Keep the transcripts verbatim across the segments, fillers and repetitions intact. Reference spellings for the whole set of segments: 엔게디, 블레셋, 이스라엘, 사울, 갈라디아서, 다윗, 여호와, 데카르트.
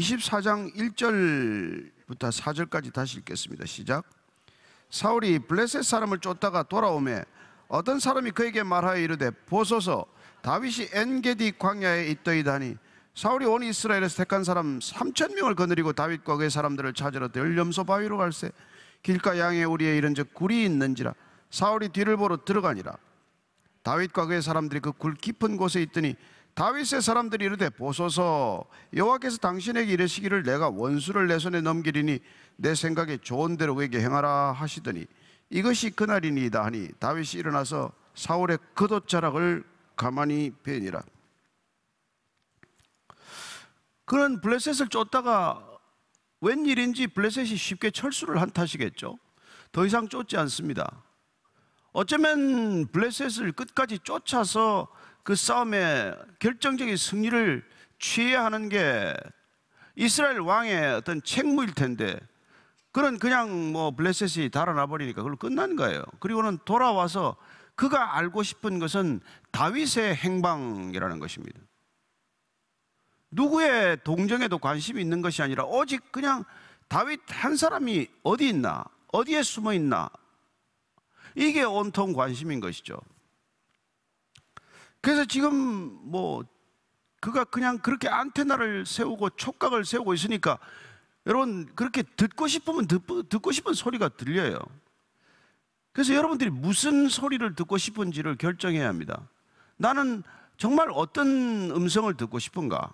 이십사 장 일 절부터 사 절까지 다시 읽겠습니다. 시작. 사울이 블레셋 사람을 쫓다가 돌아오매 어떤 사람이 그에게 말하여 이르되, 보소서, 다윗이 엔게디 광야에 있더이다니 사울이 온 이스라엘에서 택한 사람 삼천 명을 거느리고 다윗과 그의 사람들을 찾으러 들염소 바위로 갈새 길가 양의 우리에 이른즉 굴이 있는지라 사울이 뒤를 보러 들어가니라. 다윗과 그의 사람들이 그 굴 깊은 곳에 있더니 다윗의 사람들이 이르되, 보소서, 여호와께서 당신에게 이르시기를 내가 원수를 내 손에 넘기리니 내 생각에 좋은 대로 그에게 행하라 하시더니 이것이 그날이니이다 하니 다윗이 일어나서 사울의 겉옷자락을 가만히 베니라. 그는 블레셋을 쫓다가 웬일인지 블레셋이 쉽게 철수를 한 탓이겠죠. 더 이상 쫓지 않습니다. 어쩌면 블레셋을 끝까지 쫓아서 그 싸움에 결정적인 승리를 취해야 하는 게 이스라엘 왕의 어떤 책무일 텐데, 그는 그냥 뭐 블레셋이 달아나 버리니까 그걸로 끝난 거예요. 그리고는 돌아와서 그가 알고 싶은 것은 다윗의 행방이라는 것입니다. 누구의 동정에도 관심이 있는 것이 아니라 오직 그냥 다윗 한 사람이 어디 있나, 어디에 숨어 있나, 이게 온통 관심인 것이죠. 그래서 지금 뭐 그가 그냥 그렇게 안테나를 세우고 촉각을 세우고 있으니까, 여러분 그렇게 듣고 싶으면 듣고, 듣고 싶은 소리가 들려요. 그래서 여러분들이 무슨 소리를 듣고 싶은지를 결정해야 합니다. 나는 정말 어떤 음성을 듣고 싶은가?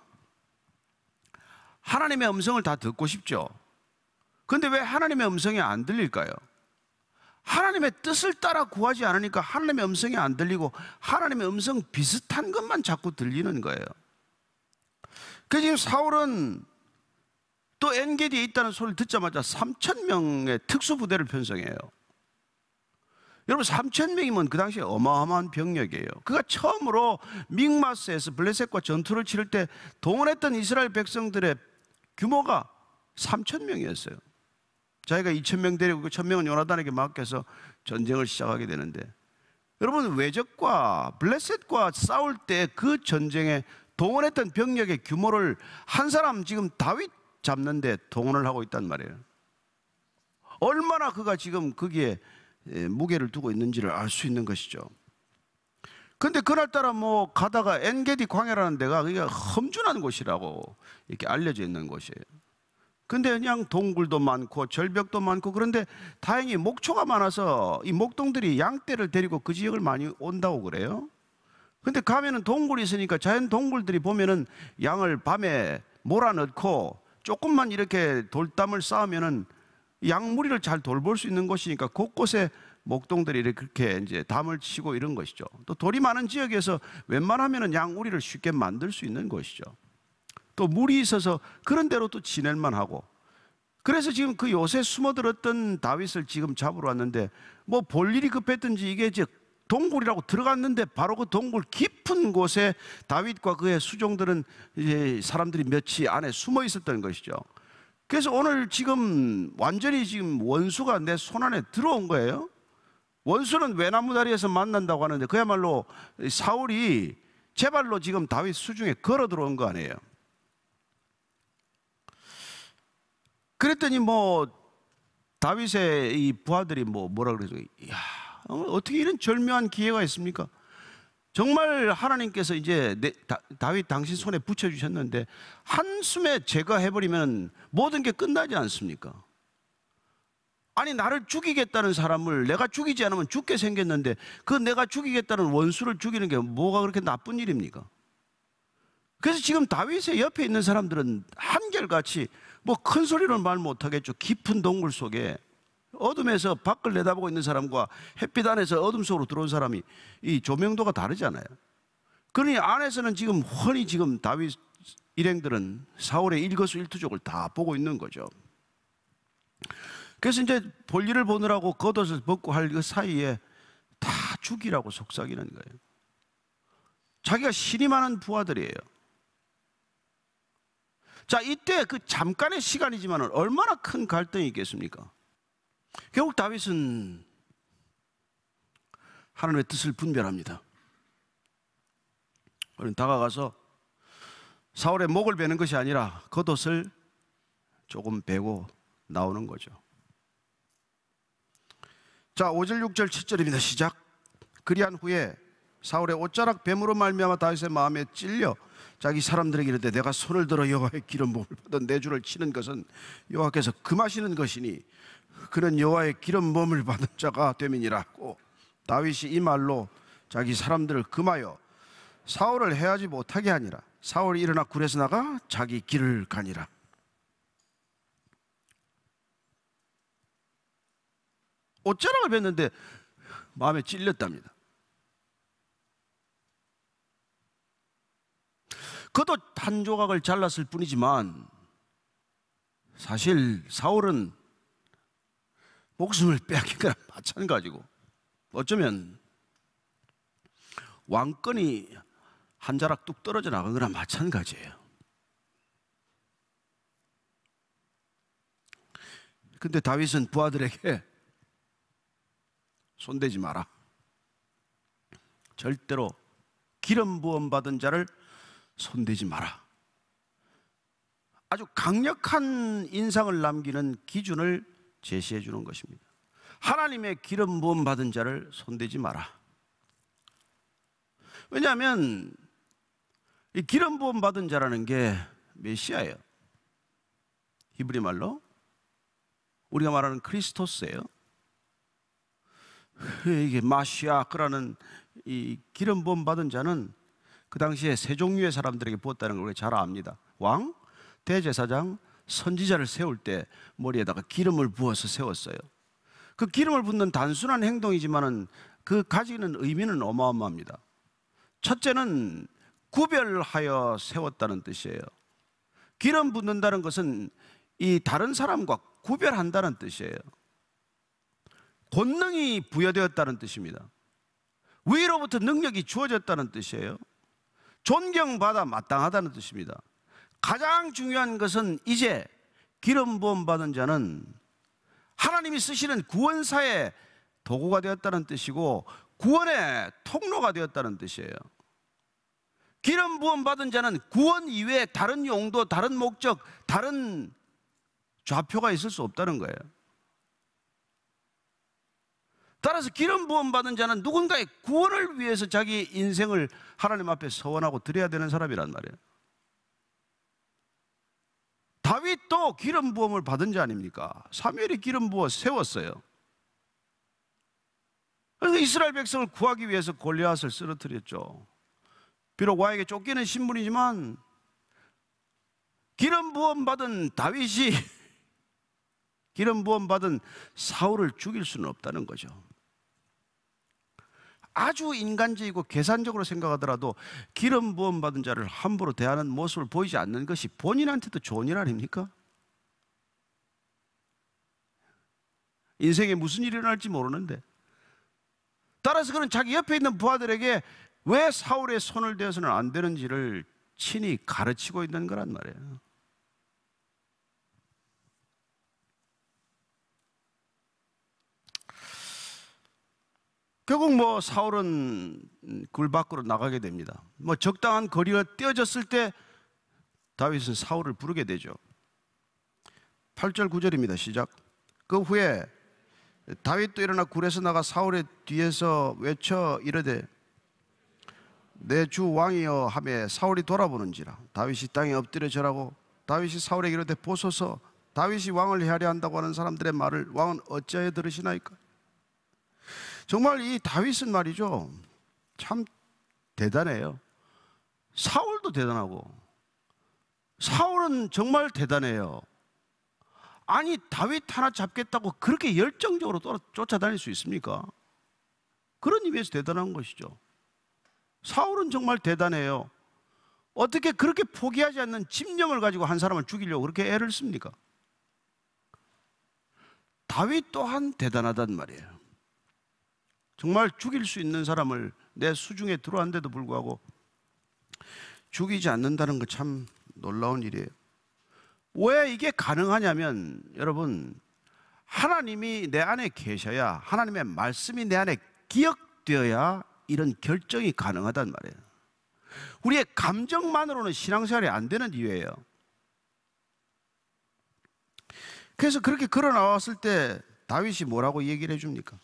하나님의 음성을 다 듣고 싶죠. 그런데 왜 하나님의 음성이 안 들릴까요? 하나님의 뜻을 따라 구하지 않으니까 하나님의 음성이 안 들리고 하나님의 음성 비슷한 것만 자꾸 들리는 거예요. 그래서 지금 사울은 또 엔게디에 있다는 소리를 듣자마자 삼천 명의 특수부대를 편성해요. 여러분 삼천 명이면 그 당시에 어마어마한 병력이에요. 그가 처음으로 믹마스에서 블레셋과 전투를 치를 때 동원했던 이스라엘 백성들의 규모가 삼천 명이었어요. 자기가 이천 명 데리고 그 천 명은 요나단에게 맡겨서 전쟁을 시작하게 되는데, 여러분 외적과 블레셋과 싸울 때 그 전쟁에 동원했던 병력의 규모를 한 사람 지금 다윗 잡는데 동원을 하고 있단 말이에요. 얼마나 그가 지금 거기에 무게를 두고 있는지를 알 수 있는 것이죠. 근데 그날따라 뭐 가다가 엔게디 광야라는 데가 그러니까 험준한 곳이라고 이렇게 알려져 있는 곳이에요. 근데 그냥 동굴도 많고 절벽도 많고, 그런데 다행히 목초가 많아서 이 목동들이 양떼를 데리고 그 지역을 많이 온다고 그래요. 근데 가면은 동굴이 있으니까 자연 동굴들이 보면은 양을 밤에 몰아넣고 조금만 이렇게 돌담을 쌓으면은 양무리를 잘 돌볼 수 있는 곳이니까 곳곳에 목동들이 이렇게 이제 담을 치고 이런 것이죠. 또 돌이 많은 지역에서 웬만하면은 양우리를 쉽게 만들 수 있는 곳이죠. 또 물이 있어서 그런 대로 또 지낼만 하고. 그래서 지금 그 요새 숨어들었던 다윗을 지금 잡으러 왔는데, 뭐 볼 일이 급했든지 이게 이제 동굴이라고 들어갔는데 바로 그 동굴 깊은 곳에 다윗과 그의 수종들은 이제 사람들이 며칠 안에 숨어 있었던 것이죠. 그래서 오늘 지금 완전히 지금 원수가 내 손안에 들어온 거예요. 원수는 외나무 다리에서 만난다고 하는데 그야말로 사울이 제 발로 지금 다윗 수중에 걸어 들어온 거 아니에요. 그랬더니 뭐 다윗의 이 부하들이 뭐 뭐라 그러죠? 이야, 어떻게 이런 절묘한 기회가 있습니까? 정말 하나님께서 이제 내, 다, 다윗 당신 손에 붙여주셨는데 한숨에 제거해버리면 모든 게 끝나지 않습니까? 아니 나를 죽이겠다는 사람을 내가 죽이지 않으면 죽게 생겼는데 그 내가 죽이겠다는 원수를 죽이는 게 뭐가 그렇게 나쁜 일입니까? 그래서 지금 다윗의 옆에 있는 사람들은 한결같이 뭐 큰 소리로 말 못하겠죠. 깊은 동굴 속에 어둠에서 밖을 내다보고 있는 사람과 햇빛 안에서 어둠 속으로 들어온 사람이 이 조명도가 다르잖아요. 그러니 안에서는 지금 훤히 지금 다윗 일행들은 사울의 일거수일투족을 다 보고 있는 거죠. 그래서 이제 볼일을 보느라고 겉옷을 벗고 할 그 사이에 다 죽이라고 속삭이는 거예요. 자기가 신이 많은 부하들이에요. 자, 이때 그 잠깐의 시간이지만 얼마나 큰 갈등이 있겠습니까? 결국 다윗은 하나님의 뜻을 분별합니다. 그는 다가가서 사울의 목을 베는 것이 아니라 겉옷을 조금 베고 나오는 거죠. 자, 오 절 육 절 칠 절입니다. 시작. 그리한 후에 사울의 옷자락 뱀으로 말미암아 다윗의 마음에 찔려 자기 사람들에게 이르되 내가 손을 들어 여호와의 기름 부음을 받은 내 주를 치는 것은 여호와께서 금하시는 것이니 그는 여호와의 기름 부음을 받은 자가 됨이니라 하고 다윗이 이 말로 자기 사람들을 금하여 사울을 해하지 못하게 하니라. 사울이 일어나 굴에서 나가 자기 길을 가니라. 옷자락을 뱉는데 마음에 찔렸답니다. 그도 한 조각을 잘랐을 뿐이지만 사실 사울은 목숨을 빼앗긴 거랑 마찬가지고 어쩌면 왕권이 한 자락 뚝 떨어져 나간 거랑 마찬가지예요. 근데 다윗은 부하들에게 손대지 마라, 절대로 기름 부음 받은 자를 손대지 마라, 아주 강력한 인상을 남기는 기준을 제시해 주는 것입니다. 하나님의 기름 부음 받은 자를 손대지 마라. 왜냐하면 이 기름 부음 받은 자라는 게 메시아예요. 히브리 말로 우리가 말하는 크리스토스예요. 이게 마시아크라는 이 기름 부음 받은 자는 그 당시에 세 종류의 사람들에게 부었다는 걸 잘 압니다. 왕, 대제사장, 선지자를 세울 때 머리에다가 기름을 부어서 세웠어요. 그 기름을 붓는 단순한 행동이지만은 그 가지는 의미는 어마어마합니다. 첫째는 구별하여 세웠다는 뜻이에요. 기름 붓는다는 것은 이 다른 사람과 구별한다는 뜻이에요. 권능이 부여되었다는 뜻입니다. 위로부터 능력이 주어졌다는 뜻이에요. 존경받아 마땅하다는 뜻입니다. 가장 중요한 것은 이제 기름 부음 받은 자는 하나님이 쓰시는 구원사의 도구가 되었다는 뜻이고 구원의 통로가 되었다는 뜻이에요. 기름 부음 받은 자는 구원 이외에 다른 용도, 다른 목적, 다른 좌표가 있을 수 없다는 거예요. 따라서 기름 부음 받은 자는 누군가의 구원을 위해서 자기 인생을 하나님 앞에 서원하고 드려야 되는 사람이란 말이에요. 다윗도 기름 부음을 받은 자 아닙니까? 사무엘이 기름 부어 세웠어요. 그래서 이스라엘 백성을 구하기 위해서 골리앗을 쓰러뜨렸죠. 비록 왕에게 쫓기는 신분이지만 기름 부음 받은 다윗이 기름 부음 받은 사울을 죽일 수는 없다는 거죠. 아주 인간적이고 계산적으로 생각하더라도 기름 부음 받은 자를 함부로 대하는 모습을 보이지 않는 것이 본인한테도 좋은 일 아닙니까? 인생에 무슨 일이 일어날지 모르는데 따라서 그는 자기 옆에 있는 부하들에게 왜 사울의 손을 대어서는 안 되는지를 친히 가르치고 있는 거란 말이에요. 결국 뭐 사울은 굴 밖으로 나가게 됩니다. 뭐 적당한 거리가 떼어졌을 때 다윗은 사울을 부르게 되죠. 팔 절 구 절입니다. 시작. 그 후에 다윗도 일어나 굴에서 나가 사울의 뒤에서 외쳐 이르되 내 주 왕이여 하며 사울이 돌아보는지라. 다윗이 땅에 엎드려 절하고 다윗이 사울에게 이르되 보소서, 다윗이 왕을 해하려 한다고 하는 사람들의 말을 왕은 어찌하여 들으시나이까. 정말 이 다윗은 말이죠, 참 대단해요. 사울도 대단하고 사울은 정말 대단해요. 아니 다윗 하나 잡겠다고 그렇게 열정적으로 쫓아다닐 수 있습니까? 그런 의미에서 대단한 것이죠. 사울은 정말 대단해요. 어떻게 그렇게 포기하지 않는 집념을 가지고 한 사람을 죽이려고 그렇게 애를 씁니까? 다윗 또한 대단하단 말이에요. 정말 죽일 수 있는 사람을 내 수중에 들어왔는데도 불구하고 죽이지 않는다는 거 참 놀라운 일이에요. 왜 이게 가능하냐면 여러분, 하나님이 내 안에 계셔야, 하나님의 말씀이 내 안에 기억되어야 이런 결정이 가능하단 말이에요. 우리의 감정만으로는 신앙생활이 안 되는 이유예요. 그래서 그렇게 걸어 나왔을 때 다윗이 뭐라고 얘기를 해줍니까?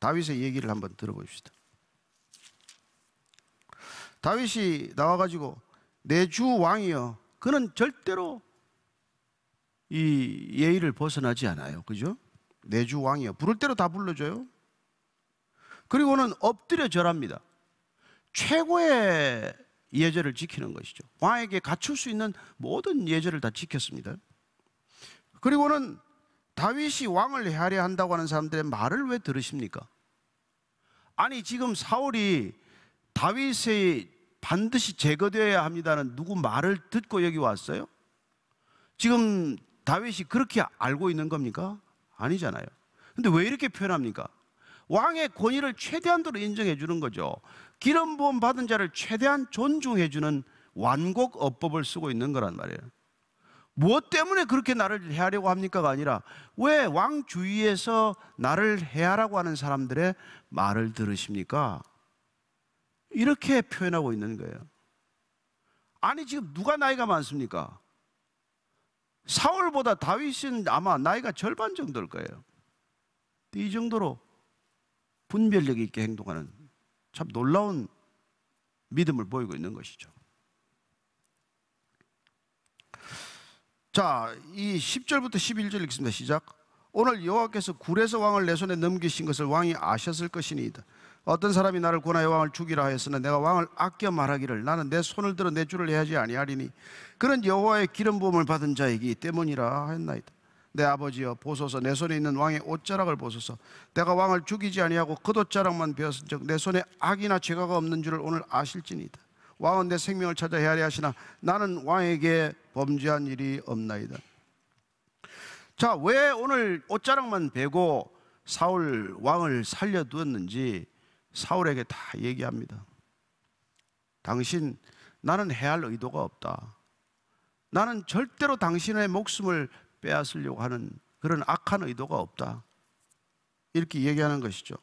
다윗의 얘기를 한번 들어봅시다. 다윗이 나와가지고 내 주 왕이여, 그는 절대로 이 예의를 벗어나지 않아요. 그죠? 내 주 왕이여, 부를 대로 다 불러줘요. 그리고는 엎드려 절합니다. 최고의 예절을 지키는 것이죠. 왕에게 갖출 수 있는 모든 예절을 다 지켰습니다. 그리고는 다윗이 왕을 해하려 한다고 하는 사람들의 말을 왜 들으십니까? 아니, 지금 사울이 다윗의 반드시 제거되어야 합니다는 누구 말을 듣고 여기 왔어요? 지금 다윗이 그렇게 알고 있는 겁니까? 아니잖아요. 근데 왜 이렇게 표현합니까? 왕의 권위를 최대한도로 인정해 주는 거죠. 기름 부음 받은 자를 최대한 존중해 주는 완곡 어법을 쓰고 있는 거란 말이에요. 무엇 때문에 그렇게 나를 해하려고 합니까가 아니라 왜 왕 주위에서 나를 해하라고 하는 사람들의 말을 들으십니까? 이렇게 표현하고 있는 거예요. 아니, 지금 누가 나이가 많습니까? 사울보다 다윗은 아마 나이가 절반 정도일 거예요. 이 정도로 분별력 있게 행동하는 참 놀라운 믿음을 보이고 있는 것이죠. 자, 이 십 절부터 십일 절 읽겠습니다. 시작. 오늘 여호와께서 굴에서 왕을 내 손에 넘기신 것을 왕이 아셨을 것이니이다. 어떤 사람이 나를 권하여 왕을 죽이라 하였으나 내가 왕을 아껴 말하기를 나는 내 손을 들어 내 주를 해하지 아니하리니 그는 여호와의 기름 부음을 받은 자이기 때문이라 하였나이다. 내 아버지여 보소서, 내 손에 있는 왕의 옷자락을 보소서. 내가 왕을 죽이지 아니하고 그 옷자락만 베었은즉 내 손에 악이나 죄가 없는 줄을 오늘 아실지니이다. 왕은 내 생명을 찾아 헤아려 하시나 나는 왕에게 범죄한 일이 없나이다. 자, 왜 오늘 옷자락만 베고 사울 왕을 살려두었는지 사울에게 다 얘기합니다. 당신, 나는 헤아릴 의도가 없다. 나는 절대로 당신의 목숨을 빼앗으려고 하는 그런 악한 의도가 없다. 이렇게 얘기하는 것이죠.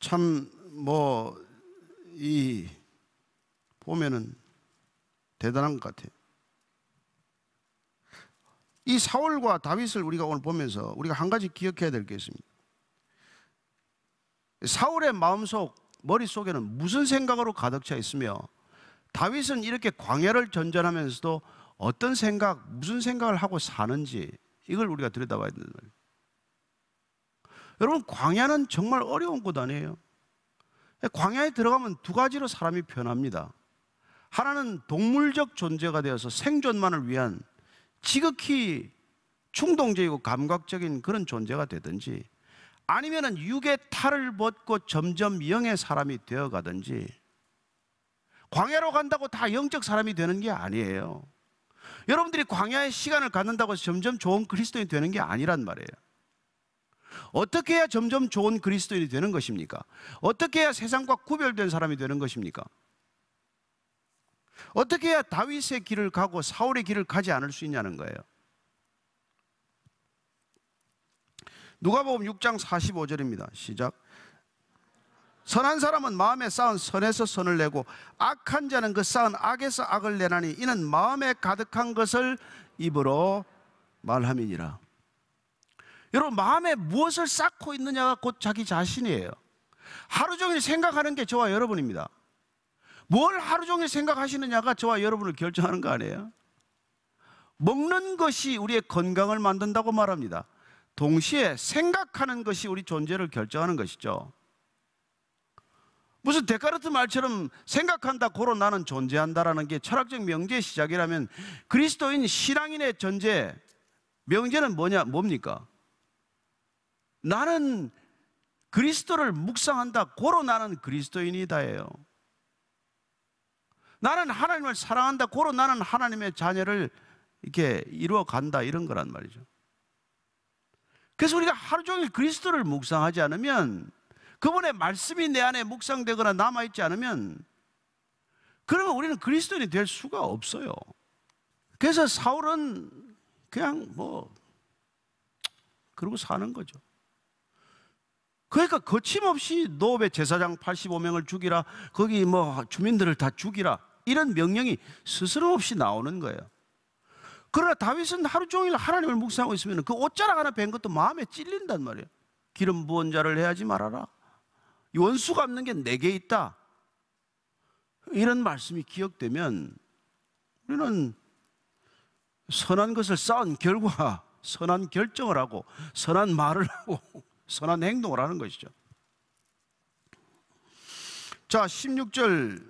참 뭐 이 보면은 대단한 것 같아요. 이 사울과 다윗을 우리가 오늘 보면서 우리가 한 가지 기억해야 될 게 있습니다. 사울의 마음속, 머릿속에는 무슨 생각으로 가득 차 있으며 다윗은 이렇게 광야를 전전하면서도 어떤 생각, 무슨 생각을 하고 사는지 이걸 우리가 들여다봐야 된다는 말이에요. 여러분, 광야는 정말 어려운 곳 아니에요? 광야에 들어가면 두 가지로 사람이 변합니다. 하나는 동물적 존재가 되어서 생존만을 위한 지극히 충동적이고 감각적인 그런 존재가 되든지, 아니면은 육의 탈을 벗고 점점 영의 사람이 되어가든지. 광야로 간다고 다 영적 사람이 되는 게 아니에요. 여러분들이 광야의 시간을 갖는다고 해서 점점 좋은 그리스도인이 되는 게 아니란 말이에요. 어떻게 해야 점점 좋은 그리스도인이 되는 것입니까? 어떻게 해야 세상과 구별된 사람이 되는 것입니까? 어떻게 해야 다윗의 길을 가고 사울의 길을 가지 않을 수 있냐는 거예요. 누가복음 육 장 사십오 절입니다. 시작. 선한 사람은 마음에 쌓은 선에서 선을 내고 악한 자는 그 쌓은 악에서 악을 내나니 이는 마음에 가득한 것을 입으로 말함이니라. 여러분, 마음에 무엇을 쌓고 있느냐가 곧 자기 자신이에요. 하루 종일 생각하는 게 저와 여러분입니다. 뭘 하루 종일 생각하시느냐가 저와 여러분을 결정하는 거 아니에요? 먹는 것이 우리의 건강을 만든다고 말합니다. 동시에 생각하는 것이 우리 존재를 결정하는 것이죠. 무슨 데카르트 말처럼 생각한다 고로 나는 존재한다라는 게 철학적 명제의 시작이라면 그리스도인 신앙인의 존재, 명제는 뭐냐, 뭡니까? 나는 그리스도를 묵상한다 고로 나는 그리스도인이다예요. 나는 하나님을 사랑한다 고로 나는 하나님의 자녀를 이렇게 이루어간다, 이런 거란 말이죠. 그래서 우리가 하루 종일 그리스도를 묵상하지 않으면, 그분의 말씀이 내 안에 묵상되거나 남아있지 않으면, 그러면 우리는 그리스도인이 될 수가 없어요. 그래서 사울은 그냥 뭐 그러고 사는 거죠. 그러니까 거침없이 노업의 제사장 팔십오 명을 죽이라, 거기 뭐 주민들을 다 죽이라, 이런 명령이 스스럼 없이 나오는 거예요. 그러나 다윗은 하루 종일 하나님을 묵상하고 있으면 그 옷자락 하나 뱀 것도 마음에 찔린단 말이에요. 기름 부은 자를 해하지 말아라. 원수 갚는 게 내게 있다. 이런 말씀이 기억되면 우리는 선한 것을 쌓은 결과 선한 결정을 하고 선한 말을 하고 선한 행동을 하는 것이죠. 자, 십육 절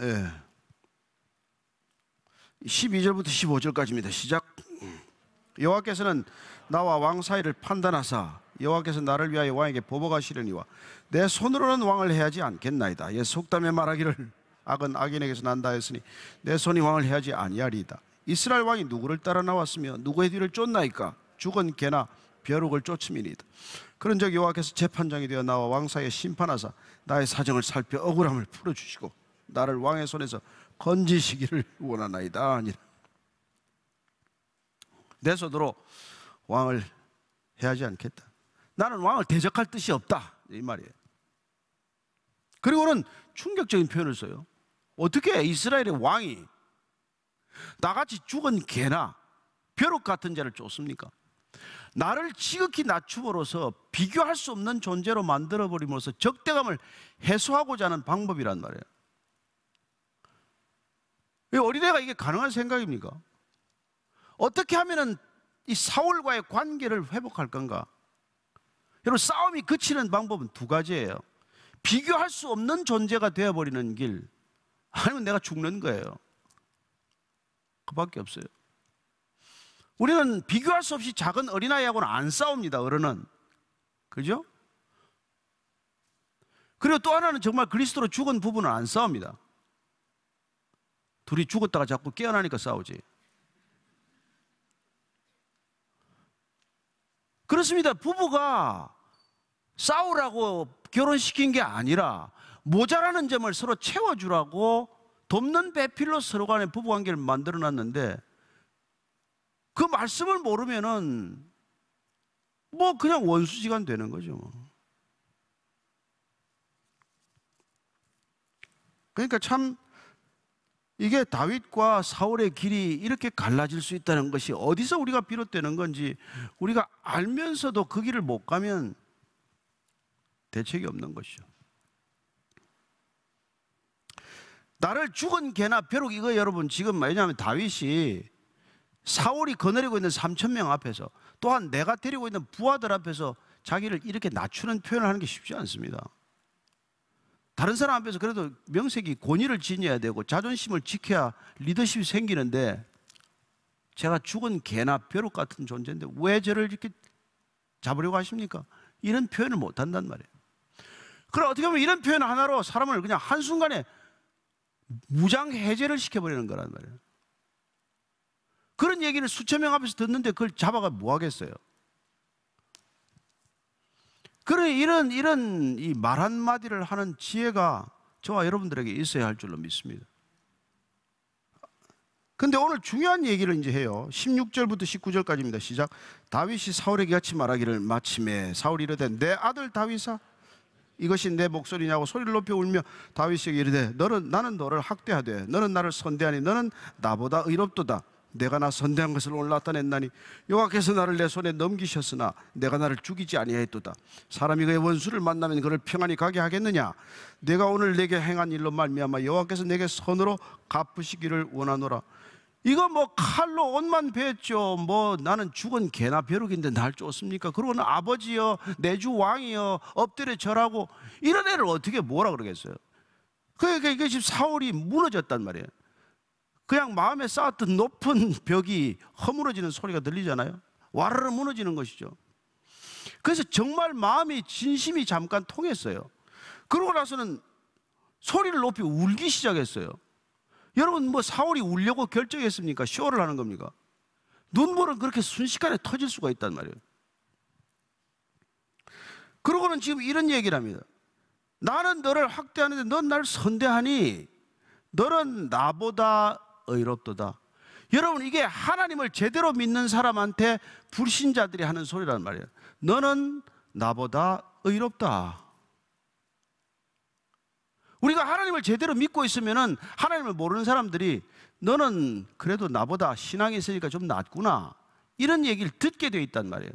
예. 십이 절부터 십오 절까지입니다. 시작. 여호와께서는 나와 왕 사이를 판단하사 여호와께서 나를 위하여 왕에게 보복하시려니와 내 손으로는 왕을 해하지 않겠나이다. 예, 속담에 말하기를 악은 악인에게서 난다 했으니 내 손이 왕을 해하지 아니하리이다. 이스라엘 왕이 누구를 따라 나왔으며 누구의 뒤를 쫓나이까? 죽은 개나 벼룩을 쫓음이니이다. 그런즉 여호와께서 재판장이 되어 나와 왕 사이에 심판하사 나의 사정을 살펴 억울함을 풀어주시고 나를 왕의 손에서 건지시기를 원하나이다. 아니라 내 손으로 왕을 해하지 않겠다. 나는 왕을 대적할 뜻이 없다, 이 말이에요. 그리고는 충격적인 표현을 써요. 어떻게 이스라엘의 왕이 나같이 죽은 개나 벼룩 같은 자를 쫓습니까? 나를 지극히 낮춤으로서 비교할 수 없는 존재로 만들어버림으로써 적대감을 해소하고자 하는 방법이란 말이에요. 왜 어린애가 이게 가능한 생각입니까? 어떻게 하면 이 사울과의 관계를 회복할 건가? 여러분, 싸움이 그치는 방법은 두 가지예요. 비교할 수 없는 존재가 되어버리는 길, 아니면 내가 죽는 거예요. 그 밖에 없어요. 우리는 비교할 수 없이 작은 어린아이하고는 안 싸웁니다, 어른은. 그죠? 그리고 또 하나는 정말 그리스도로 죽은 부부는 안 싸웁니다. 둘이 죽었다가 자꾸 깨어나니까 싸우지. 그렇습니다. 부부가 싸우라고 결혼시킨 게 아니라 모자라는 점을 서로 채워주라고 돕는 배필로 서로 간의 부부관계를 만들어놨는데 그 말씀을 모르면은 뭐 그냥 원수지간 되는 거죠. 그러니까 참 이게 다윗과 사울의 길이 이렇게 갈라질 수 있다는 것이 어디서 우리가 비롯되는 건지 우리가 알면서도 그 길을 못 가면 대책이 없는 것이죠. 나를 죽은 개나 벼룩, 이거 여러분 지금 왜냐하면 다윗이 사울이 거느리고 있는 삼천 명 앞에서 또한 내가 데리고 있는 부하들 앞에서 자기를 이렇게 낮추는 표현을 하는 게 쉽지 않습니다. 다른 사람 앞에서 그래도 명색이 권위를 지녀야 되고 자존심을 지켜야 리더십이 생기는데 제가 죽은 개나 벼룩 같은 존재인데 왜 저를 이렇게 잡으려고 하십니까? 이런 표현을 못 한단 말이에요. 그럼 어떻게 보면 이런 표현 하나로 사람을 그냥 한순간에 무장해제를 시켜버리는 거란 말이에요. 그런 얘기를 수천 명 앞에서 듣는데 그걸 잡아가 뭐 하겠어요? 그런 이런 이런 이 말 한마디를 하는 지혜가 저와 여러분들에게 있어야 할 줄로 믿습니다. 근데 오늘 중요한 얘기를 이제 해요. 십육 절부터 십구 절까지입니다. 시작. 다윗이 사울에게 같이 말하기를 마침에 사울이 이르되 내 아들 다윗아 이것이 내 목소리냐고 소리를 높여 울며 다윗에게 이르되 너는 나는 너를 학대하되 너는 나를 선대하니 너는 나보다 의롭도다. 내가 나 선대한 것을 올라타냈나니 여호와께서 나를 내 손에 넘기셨으나 내가 나를 죽이지 아니하였도다. 사람이 그의 원수를 만나면 그를 평안히 가게 하겠느냐? 내가 오늘 내게 행한 일로 말미암아 여호와께서 내게 선으로 갚으시기를 원하노라. 이거 뭐 칼로 옷만 베었죠. 뭐 나는 죽은 개나 벼룩인데 날 쫓습니까? 그러고는 아버지여 내 주 왕이여 엎드려 절하고 이런 애를 어떻게 뭐라 그러겠어요? 그게 이게 지금 사울이 무너졌단 말이에요. 그냥 마음에 쌓았던 높은 벽이 허물어지는 소리가 들리잖아요. 와르르 무너지는 것이죠. 그래서 정말 마음이 진심이 잠깐 통했어요. 그러고 나서는 소리를 높이 울기 시작했어요. 여러분 뭐 사울이 울려고 결정했습니까? 쇼를 하는 겁니까? 눈물은 그렇게 순식간에 터질 수가 있단 말이에요. 그러고는 지금 이런 얘기를 합니다. 나는 너를 학대하는데 넌 날 선대하니 너는 나보다 의롭도다. 여러분 이게 하나님을 제대로 믿는 사람한테 불신자들이 하는 소리란 말이에요. 너는 나보다 의롭다. 우리가 하나님을 제대로 믿고 있으면은 하나님을 모르는 사람들이 너는 그래도 나보다 신앙이 있으니까 좀 낫구나, 이런 얘기를 듣게 돼 있단 말이에요.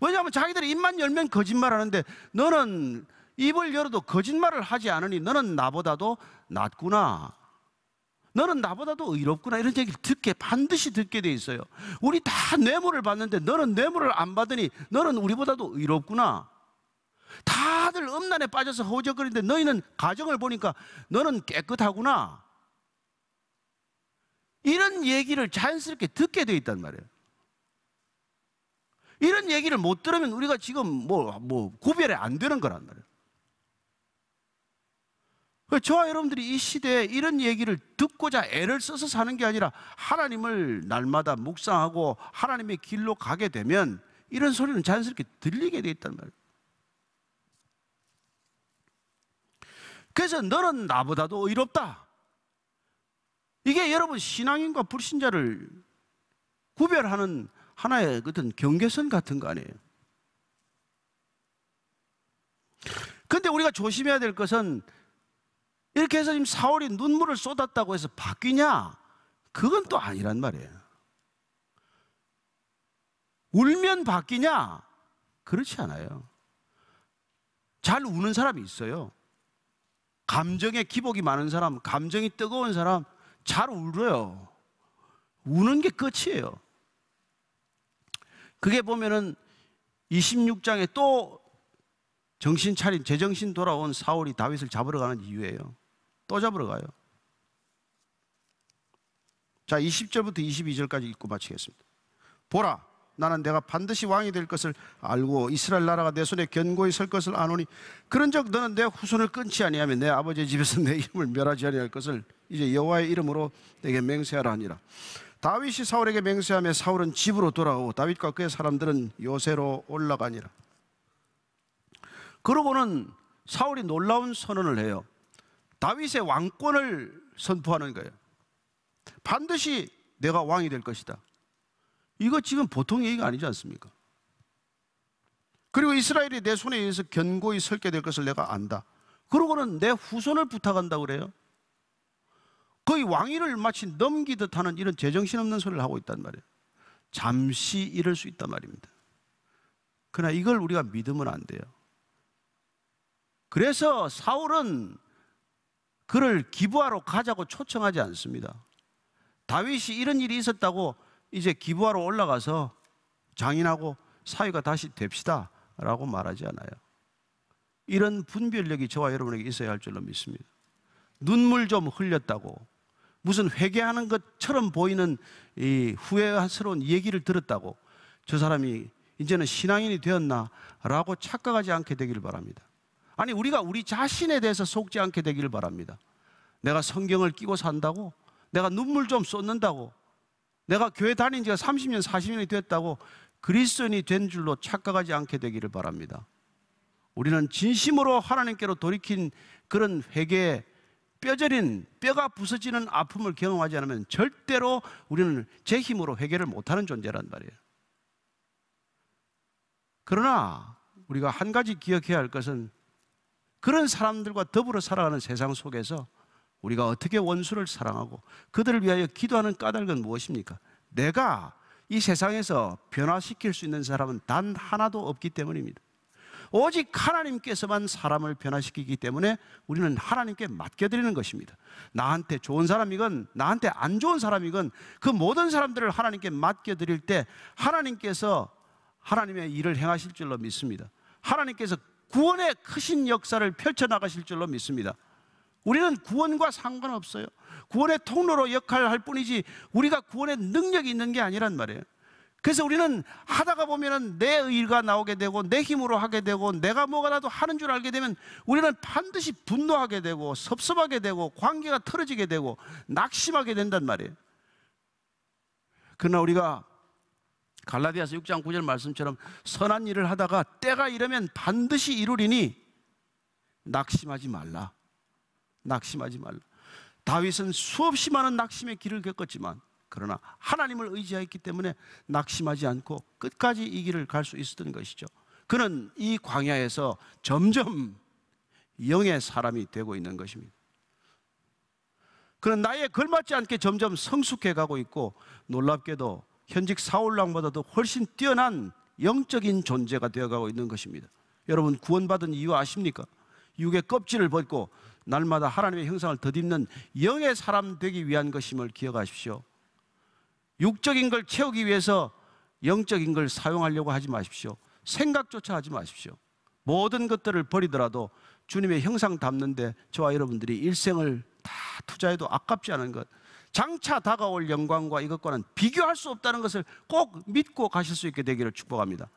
왜냐하면 자기들이 입만 열면 거짓말하는데 너는 입을 열어도 거짓말을 하지 않으니 너는 나보다도 낫구나, 너는 나보다도 의롭구나, 이런 얘기를 듣게, 반드시 듣게 돼 있어요. 우리 다 뇌물을 받는데 너는 뇌물을 안 받으니 너는 우리보다도 의롭구나. 다들 음란에 빠져서 허우적거리는데 너희는 가정을 보니까 너는 깨끗하구나. 이런 얘기를 자연스럽게 듣게 돼 있단 말이에요. 이런 얘기를 못 들으면 우리가 지금 뭐, 뭐 구별이 안 되는 거란 말이에요. 저와 여러분들이 이 시대에 이런 얘기를 듣고자 애를 써서 사는 게 아니라 하나님을 날마다 묵상하고 하나님의 길로 가게 되면 이런 소리는 자연스럽게 들리게 돼 있단 말이에요. 그래서 너는 나보다도 의롭다, 이게 여러분 신앙인과 불신자를 구별하는 하나의 어떤 경계선 같은 거 아니에요. 근데 우리가 조심해야 될 것은 이렇게 해서 지금 사울이 눈물을 쏟았다고 해서 바뀌냐? 그건 또 아니란 말이에요. 울면 바뀌냐? 그렇지 않아요. 잘 우는 사람이 있어요. 감정에 기복이 많은 사람, 감정이 뜨거운 사람 잘 울어요. 우는 게 끝이에요. 그게 보면은 이십육 장에 또 정신 차린, 제정신 돌아온 사울이 다윗을 잡으러 가는 이유예요. 또 잡으러 가요. 자, 이십 절부터 이십이 절까지 읽고 마치겠습니다. 보라, 나는 내가 반드시 왕이 될 것을 알고 이스라엘 나라가 내 손에 견고히 설 것을 아노니, 그런즉 너는 내 후손을 끊지 아니하며 내 아버지의 집에서 내 이름을 멸하지 아니할 것을 이제 여호와의 이름으로 내게 맹세하라 하니라. 다윗이 사울에게 맹세하며 사울은 집으로 돌아가고 다윗과 그의 사람들은 요새로 올라가니라. 그러고는 사울이 놀라운 선언을 해요. 다윗의 왕권을 선포하는 거예요. 반드시 내가 왕이 될 것이다. 이거 지금 보통 얘기가 아니지 않습니까? 그리고 이스라엘이 내 손에 의해서 견고히 설게 될 것을 내가 안다. 그러고는 내 후손을 부탁한다고 그래요. 거의 왕위를 마치 넘기듯 하는 이런 제정신없는 소리를 하고 있단 말이에요. 잠시 이럴 수 있단 말입니다. 그러나 이걸 우리가 믿으면 안 돼요. 그래서 사울은 그를 기부하러 가자고 초청하지 않습니다. 다윗이 이런 일이 있었다고 이제 기부하러 올라가서 장인하고 사위가 다시 됩시다 라고 말하지 않아요. 이런 분별력이 저와 여러분에게 있어야 할 줄로 믿습니다. 눈물 좀 흘렸다고, 무슨 회개하는 것처럼 보이는 이 후회스러운 얘기를 들었다고 저 사람이 이제는 신앙인이 되었나 라고 착각하지 않게 되기를 바랍니다. 아니, 우리가 우리 자신에 대해서 속지 않게 되기를 바랍니다. 내가 성경을 끼고 산다고, 내가 눈물 좀 쏟는다고, 내가 교회 다닌 지가 삼십 년, 사십 년이 됐다고 그리스도인이 된 줄로 착각하지 않게 되기를 바랍니다. 우리는 진심으로 하나님께로 돌이킨 그런 회개에 뼈저린, 뼈가 부서지는 아픔을 경험하지 않으면 절대로 우리는 제 힘으로 회개를 못하는 존재란 말이에요. 그러나 우리가 한 가지 기억해야 할 것은 그런 사람들과 더불어 살아가는 세상 속에서 우리가 어떻게 원수를 사랑하고 그들을 위하여 기도하는 까닭은 무엇입니까? 내가 이 세상에서 변화시킬 수 있는 사람은 단 하나도 없기 때문입니다. 오직 하나님께서만 사람을 변화시키기 때문에 우리는 하나님께 맡겨드리는 것입니다. 나한테 좋은 사람이건 나한테 안 좋은 사람이건 그 모든 사람들을 하나님께 맡겨드릴 때 하나님께서 하나님의 일을 행하실 줄로 믿습니다. 하나님께서 구원의 크신 역사를 펼쳐나가실 줄로 믿습니다. 우리는 구원과 상관없어요. 구원의 통로로 역할을 할 뿐이지 우리가 구원의 능력이 있는 게 아니란 말이에요. 그래서 우리는 하다가 보면 내 의가 나오게 되고 내 힘으로 하게 되고 내가 뭐가 나도 하는 줄 알게 되면 우리는 반드시 분노하게 되고 섭섭하게 되고 관계가 틀어지게 되고 낙심하게 된단 말이에요. 그러나 우리가 갈라디아서 육 장 구 절 말씀처럼 선한 일을 하다가 때가 이르면 반드시 이루리니 낙심하지 말라. 낙심하지 말라. 다윗은 수없이 많은 낙심의 길을 겪었지만 그러나 하나님을 의지했기 때문에 낙심하지 않고 끝까지 이 길을 갈 수 있었던 것이죠. 그는 이 광야에서 점점 영의 사람이 되고 있는 것입니다. 그는 나이에 걸맞지 않게 점점 성숙해 가고 있고 놀랍게도 현직 사울 왕보다도 훨씬 뛰어난 영적인 존재가 되어가고 있는 것입니다. 여러분, 구원받은 이유 아십니까? 육의 껍질을 벗고 날마다 하나님의 형상을 덧입는 영의 사람 되기 위한 것임을 기억하십시오. 육적인 걸 채우기 위해서 영적인 걸 사용하려고 하지 마십시오. 생각조차 하지 마십시오. 모든 것들을 버리더라도 주님의 형상 담는데 저와 여러분들이 일생을 다 투자해도 아깝지 않은 것, 장차 다가올 영광과 이것과는 비교할 수 없다는 것을 꼭 믿고 가실 수 있게 되기를 축복합니다.